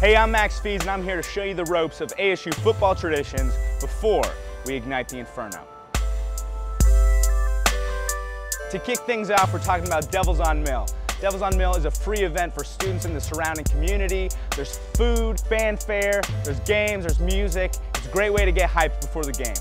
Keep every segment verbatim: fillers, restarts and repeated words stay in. Hey, I'm Max Feeds, and I'm here to show you the ropes of A S U football traditions before we ignite the inferno. To kick things off, we're talking about Devils on Mill. Devils on Mill is a free event for students in the surrounding community. There's food, fanfare, there's games, there's music. It's a great way to get hyped before the game.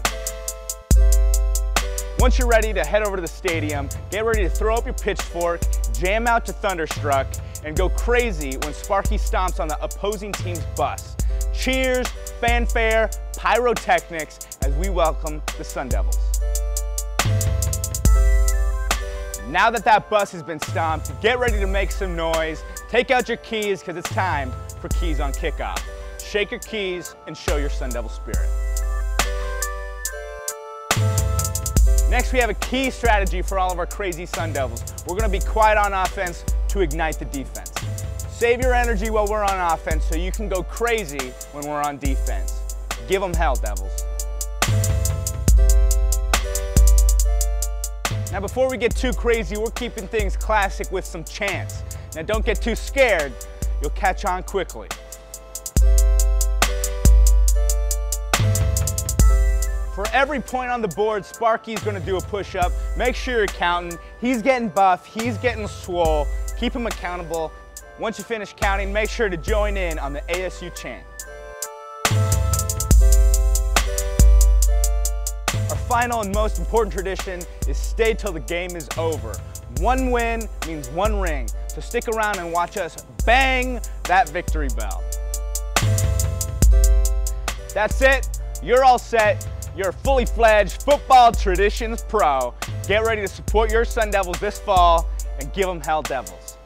Once you're ready to head over to the stadium, get ready to throw up your pitchfork, jam out to Thunderstruck, and go crazy when Sparky stomps on the opposing team's bus. Cheers, fanfare, pyrotechnics as we welcome the Sun Devils. Now that that bus has been stomped, get ready to make some noise. Take out your keys, because it's time for Keys on Kickoff. Shake your keys and show your Sun Devil spirit. Next, we have a key strategy for all of our crazy Sun Devils. We're going to be quiet on offense to ignite the defense. Save your energy while we're on offense so you can go crazy when we're on defense. Give them hell, Devils. Now, before we get too crazy, we're keeping things classic with some chants. Now, don't get too scared. You'll catch on quickly. For every point on the board, Sparky's going to do a push-up. Make sure you're counting. He's getting buff. He's getting swole. Keep him accountable. Once you finish counting, make sure to join in on the A S U chant. Our final and most important tradition is stay till the game is over. One win means one ring, so stick around and watch us bang that victory bell. That's it. You're all set. You're a fully fledged football traditions pro. Get ready to support your Sun Devils this fall and give them hell, Devils.